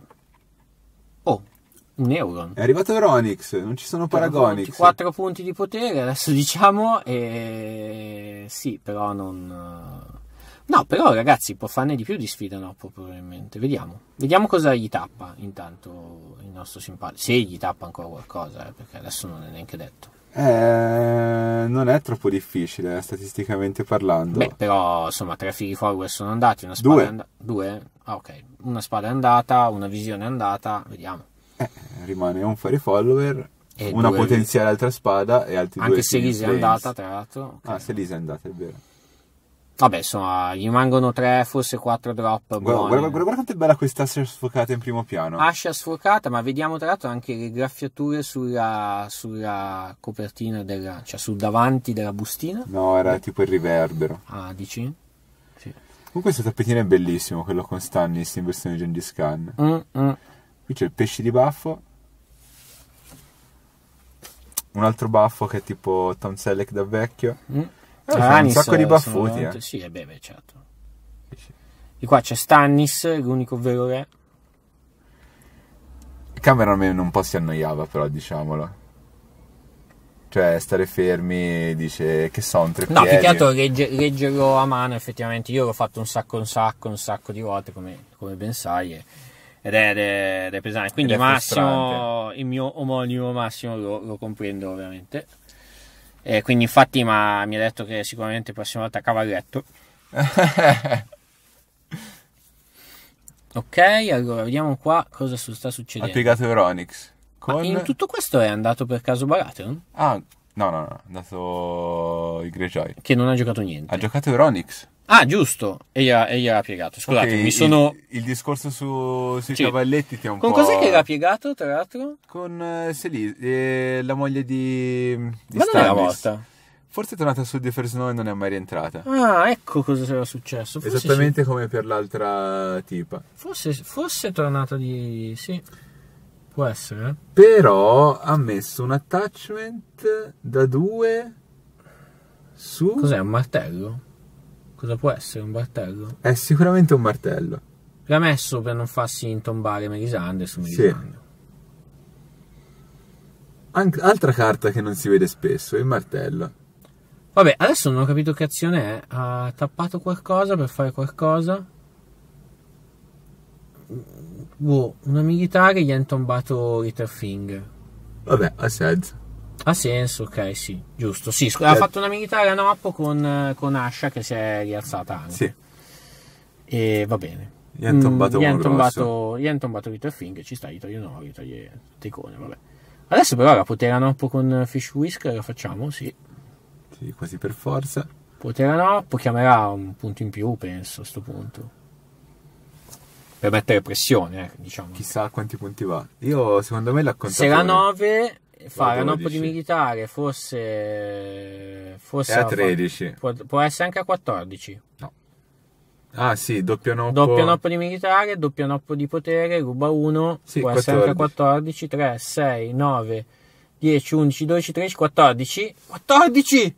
Oh, un Euron. È arrivato Euronics, non ci sono paragoni. 4 punti di potere, adesso diciamo. Sì, però non... No, però ragazzi, può farne di più di sfida, no, probabilmente. Vediamo cosa gli tappa intanto il nostro simpatico. Se gli tappa ancora qualcosa, perché adesso non è neanche detto. Non è troppo difficile statisticamente parlando. Beh, però insomma 3 fighi forward sono andati, una spada 2. È andata. 2? Ah, ok. Una spada è andata, una visione è andata, vediamo. Rimane un fire follower, e una potenziale altra spada e altri anche 2. Anche Selyse è andata, tra l'altro. Okay. Ah, Selyse è andata, è vero. Vabbè, insomma, gli rimangono 3, forse 4 drop. Guarda quanto è bella questa Asha sfocata in primo piano. Asha sfocata, ma vediamo tra l'altro anche le graffiature sulla copertina, cioè sul davanti della bustina. No, era tipo il riverbero. Ah, dici? Sì. Comunque questo tappetino è bellissimo, quello con Stannis in versione Gengis Khan. Qui c'è il pesce di baffo. Un altro baffo che è tipo Tom Selleck da vecchio. Un sacco di baffuti. Sì, e beh, certo. E qua c'è Stannis, l'unico vero re. Il cameraman un po' si annoiava, però, diciamolo. Cioè, stare fermi, dice che sono 3 piedi. No, più che altro leggerlo a mano, effettivamente. Io l'ho fatto un sacco di volte, come ben sai. Ed è pesante. Quindi Massimo, il mio omonimo Massimo, lo comprendo ovviamente. Quindi infatti mi ha detto che sicuramente prossima volta cavalletto. Ok, allora vediamo qua cosa sta succedendo. Ha piegato Euronics con... in tutto questo è andato per caso Baratheon? Ah, no, è andato il Greyjoy che non ha giocato niente. Ha giocato Euronics. Ah, giusto, e gliel'ha piegato. Scusate, okay, il discorso sui cavalletti ti è un po'... Con cos'è che l'ha piegato, tra l'altro? Con Selyse, la moglie di Ma Stannis. Non è la volta. Forse è tornata su The First Snow e non è mai rientrata. Ah, ecco cosa sarà successo. Forse esattamente come per l'altra tipa. Forse è tornata di... sì. Può essere. Però ha messo un attachment da 2 su... Cos'è, un martello? Cosa può essere, un martello? È sicuramente un martello. L'ha messo per non farsi intombare Melisandre su Melisandre. Sì. Altra carta che non si vede spesso, il martello. Vabbè, adesso non ho capito che azione è. Ha tappato qualcosa per fare qualcosa. boh, una militare gli hanno tombato Littlefinger. Vabbè, ha senso. Ha senso, ok, sì, giusto. Sì, ha fatto una militare a Noppo con Asha che si è rialzata anche. Sì. E va bene. Gli hanno tombato Littlefinger, ci sta, gli taglio no, gli taglio tutte icone, vabbè. Adesso però la potera Noppo con Fish Whisker la facciamo, sì. Sì, quasi per forza. Potera Noppo chiamerà un punto in più, penso, a sto punto. Per mettere pressione, diciamo. Chissà a quanti punti va. Io, secondo me, l'ho contato. Se la 9 fa la Noppo di militare, forse è a 13. Può essere anche a 14. No. Ah, sì, doppio Noppo. Doppio Noppo di militare, doppio Noppo di potere, ruba 1. Sì, può 14. Essere anche a 14. 3, 6, 9, 10, 11, 12, 13, 14. 14!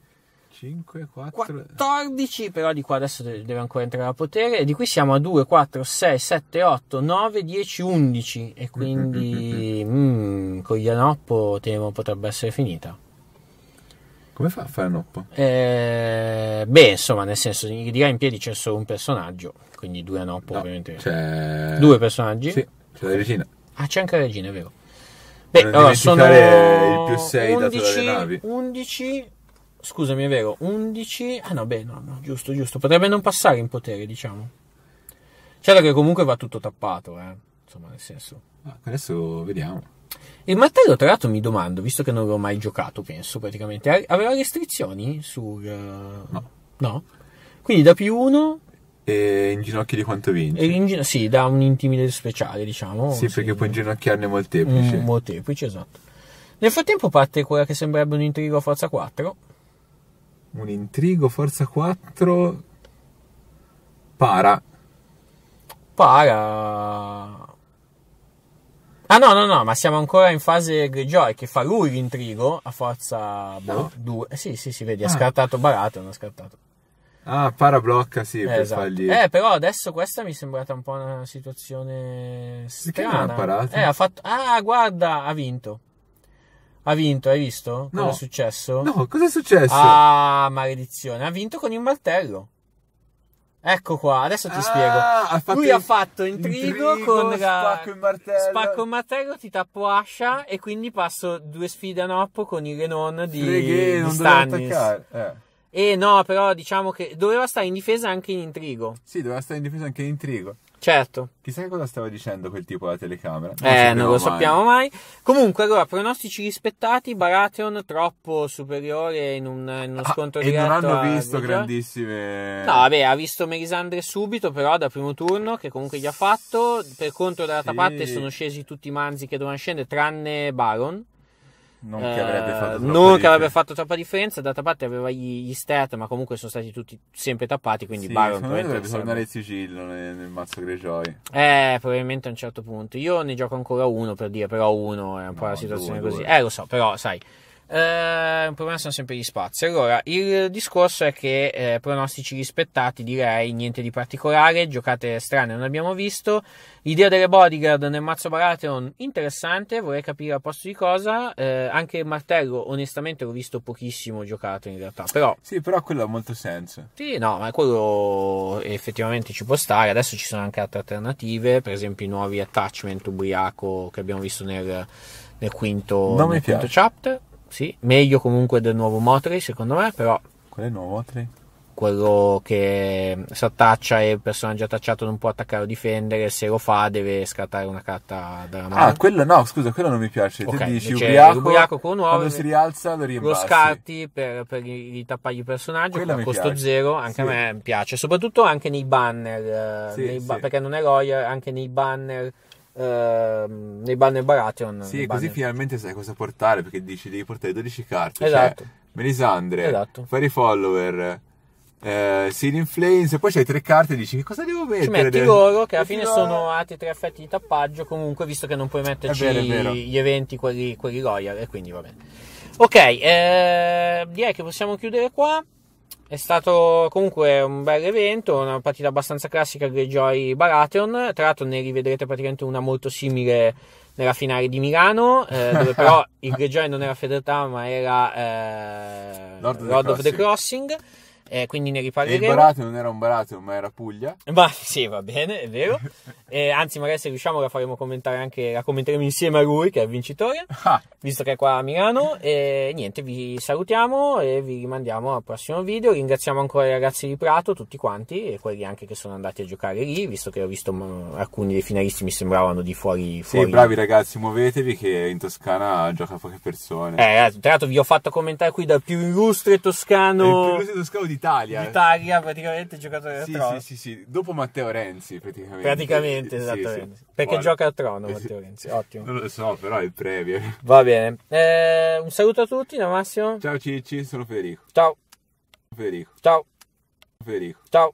5, 4... 14, però di qua adesso deve ancora entrare a potere, e di qui siamo a 2, 4, 6, 7, 8, 9, 10, 11, e quindi con gli Anoppo temo potrebbe essere finita. Come fa a fare Anoppo? Beh, insomma, nel senso, di là in piedi c'è solo un personaggio, quindi due Anoppo, no, ovviamente. C'è... Due personaggi? Sì, c'è la regina. Ah, c'è anche la regina, è vero. Beh, non allora, sono... il più 6 dato dalle navi. 11... Scusami, è vero, 11... Ah no, beh, no, giusto, giusto. Potrebbe non passare in potere, diciamo. Certo che comunque va tutto tappato, insomma, nel senso... Ah, adesso vediamo. Il martello, tra l'altro, mi domando, visto che non l'ho mai giocato, penso, praticamente. Aveva restrizioni sul... No. No? Quindi da +1... E inginocchi di quanto vinci. Sì, da un intimidate speciale, diciamo. Sì, perché puoi inginocchiarne molteplici. Molteplici, esatto. Nel frattempo parte quella che sembrerebbe un intrigo a forza 4... Un intrigo, forza 4... Para... Ah no, no, no, ma siamo ancora in fase Greyjoy, che fa lui l'intrigo a forza 2. Sì, sì, sì, vedi, ha scartato Baratheon, ha scartato. Ah, para blocca, sì, per esatto. Fargli... però adesso questa mi è sembrata un po' una situazione strana. Perché ha fatto... Ah, guarda, ha vinto. Ha vinto, hai visto? No. Cosa è successo? No, cosa è successo? Ah, maledizione, ha vinto con il martello. Ecco qua, adesso ti spiego. Lui ha fatto intrigo con spacco il martello. Spacco il martello, ti tappo Asha e quindi passo due sfide a Noppo con il Renon di Stannis. No, però diciamo che doveva stare in difesa anche in intrigo. Sì, doveva stare in difesa anche in intrigo. Certo. Chissà cosa stava dicendo quel tipo alla telecamera. Non lo sappiamo mai. Comunque, allora, pronostici rispettati, Baratheon troppo superiore in uno scontro diretto. E non hanno visto grandissime... No, vabbè, ha visto Melisandre subito, però, da primo turno, che comunque gli ha fatto. Per contro dall'altra parte sono scesi tutti i manzi che dovevano scendere, tranne Balon. Non che avrebbe fatto troppa differenza. D'altra parte aveva gli stat, ma comunque sono stati tutti sempre tappati, quindi sì, Baron dovrebbe tornare in sigillo nel mazzo Greyjoy. Probabilmente a un certo punto. Io ne gioco ancora uno, per dire, però uno è un po' la situazione così. Lo so, però sai, un problema sono sempre gli spazi. Allora, il discorso è che pronostici rispettati, direi, niente di particolare, giocate strane non abbiamo visto. L'idea delle bodyguard nel mazzo Baratheon interessante, vorrei capire a posto di cosa. Anche il martello onestamente l'ho visto pochissimo giocato in realtà, però... Sì, però quello ha molto senso. Sì, no, ma quello effettivamente ci può stare. Adesso ci sono anche altre alternative, per esempio i nuovi attachment ubriaco che abbiamo visto nel quinto chapter. Sì, meglio comunque del nuovo Motri, secondo me, però... Qual è il nuovo Motri? Quello che si attaccia e il personaggio attacciato non può attaccare o difendere, se lo fa deve scartare una carta dalla mano. Ah, quello no, scusa, quello non mi piace. Okay, ti dici ubriaco con nuovo, quando si rialza lo rimbassi. Lo scarti per ritappare il personaggio, quello con costo zero, anche a me piace. Soprattutto anche nei banner, perché non è royal, anche nei banner... nei banner Baratheon. Sì, così finalmente sai cosa portare, perché dici devi portare 12 carte. Esatto. Cioè, Melisandre, fare i follower, Seal in Flames, e poi c'hai 3 carte e dici che cosa devo mettere? Ci metti loro, che alla fine sono altri 3 effetti di tappaggio, comunque, visto che non puoi metterci è vero. Gli eventi, quelli royal, e quindi va bene. Ok, direi che possiamo chiudere qua. È stato comunque un bel evento, una partita abbastanza classica Greyjoy-Baratheon, tra l'altro ne rivedrete praticamente una molto simile nella finale di Milano, dove però il Greyjoy non era fedeltà ma era Lord of the Crossing, quindi ne riparleremo. E il Baratheon non era un Baratheon ma era Puglia. Ma sì, va bene, è vero. E anzi, magari se riusciamo la faremo commentare anche, la commenteremo insieme a lui, che è il vincitore, visto che è qua a Milano. E niente, vi salutiamo e vi rimandiamo al prossimo video. Ringraziamo ancora i ragazzi di Prato, tutti quanti, e quelli anche che sono andati a giocare lì, visto che ho visto alcuni dei finalisti mi sembravano di fuori. Sì, bravi ragazzi, muovetevi che in Toscana gioca poche persone. Tra l'altro vi ho fatto commentare qui dal più illustre toscano, il più illustre toscano d'Italia. D'Italia, praticamente, giocatore da trono. Sì, dopo Matteo Renzi, praticamente. Esattamente. Sì, perché guarda, gioca al trono Matteo Renzi. Ottimo. Non lo so, però è il premio. Va bene, un saluto a tutti da Massimo. Ciao Cicci, sono Federico. Ciao Federico. Ciao Federico. Ciao.